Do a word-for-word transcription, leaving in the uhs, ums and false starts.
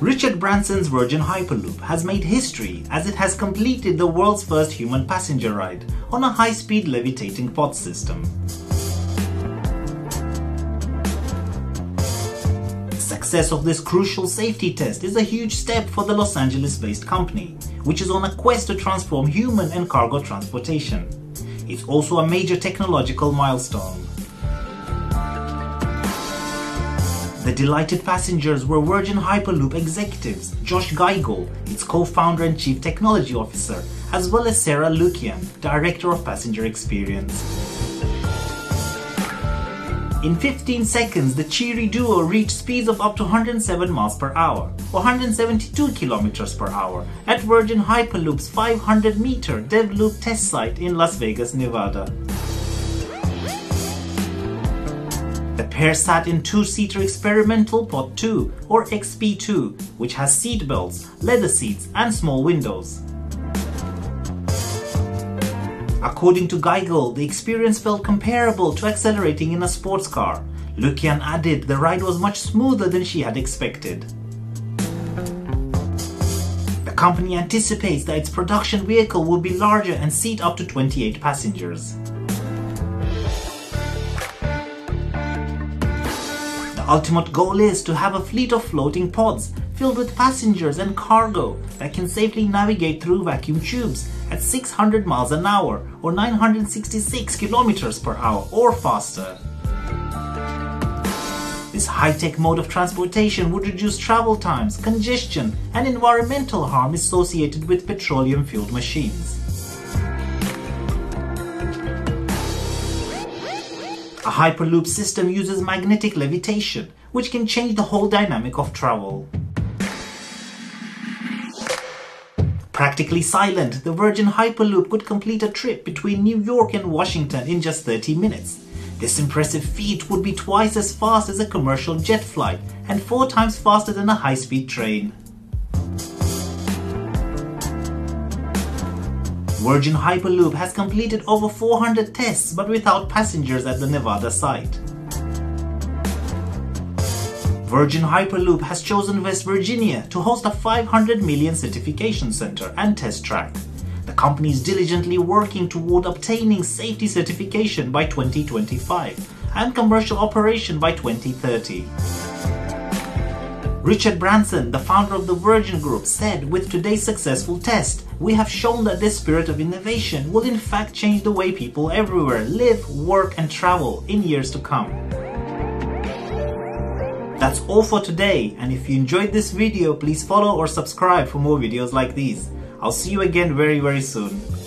Richard Branson's Virgin Hyperloop has made history as it has completed the world's first human passenger ride on a high-speed levitating pod system. The success of this crucial safety test is a huge step for the Los Angeles-based company, which is on a quest to transform human and cargo transportation. It's also a major technological milestone. The delighted passengers were Virgin Hyperloop executives Josh Geigel, its co-founder and chief technology officer, as well as Sarah Lukian, director of passenger experience. In fifteen seconds, the cheery duo reached speeds of up to one hundred seven miles per hour or one hundred seventy-two kilometers per hour at Virgin Hyperloop's five hundred meter DevLoop test site in Las Vegas, Nevada. The pair sat in two-seater experimental pod two or X P two, which has seat belts, leather seats and small windows. According to Geigel, the experience felt comparable to accelerating in a sports car. Lukian added the ride was much smoother than she had expected. The company anticipates that its production vehicle will be larger and seat up to twenty-eight passengers. The ultimate goal is to have a fleet of floating pods filled with passengers and cargo that can safely navigate through vacuum tubes at six hundred miles an hour or nine hundred sixty-six kilometers per hour or faster. This high-tech mode of transportation would reduce travel times, congestion and environmental harm associated with petroleum-fueled machines. A Hyperloop system uses magnetic levitation, which can change the whole dynamic of travel. Practically silent, the Virgin Hyperloop could complete a trip between New York and Washington in just thirty minutes. This impressive feat would be twice as fast as a commercial jet flight and four times faster than a high-speed train. Virgin Hyperloop has completed over four hundred tests but without passengers at the Nevada site. Virgin Hyperloop has chosen West Virginia to host a five hundred million dollar certification center and test track. The company is diligently working toward obtaining safety certification by twenty twenty-five and commercial operation by twenty thirty. Richard Branson, the founder of the Virgin Group, said, "With today's successful test, we have shown that this spirit of innovation will in fact change the way people everywhere live, work and travel in years to come." That's all for today, and if you enjoyed this video, please follow or subscribe for more videos like these. I'll see you again very very soon.